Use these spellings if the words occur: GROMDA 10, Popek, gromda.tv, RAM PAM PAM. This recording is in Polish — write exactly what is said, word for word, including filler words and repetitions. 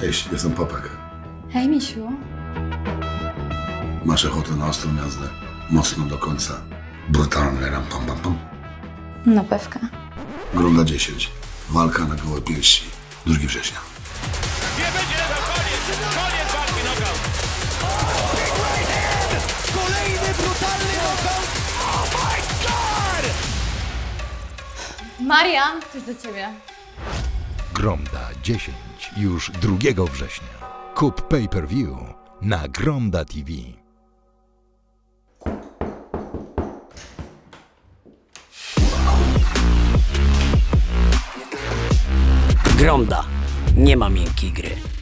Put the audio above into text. Cześć, jestem Popek. Hej, misiu. Masz ochotę na ostrą jazdę, mocno do końca, brutalne ram pam pam pam? No pewka. Gromda dziesięć, walka na gołe piersi, drugiego września. Nie będzie na koniec, koniec walki nokaut! Kolejny brutalny nokaut! Oh my god! Marian, coś do ciebie. Gromda dziesięć już drugiego września. Kup pay-per-view na Gromda T V. Gromda. Nie ma miękkiej gry.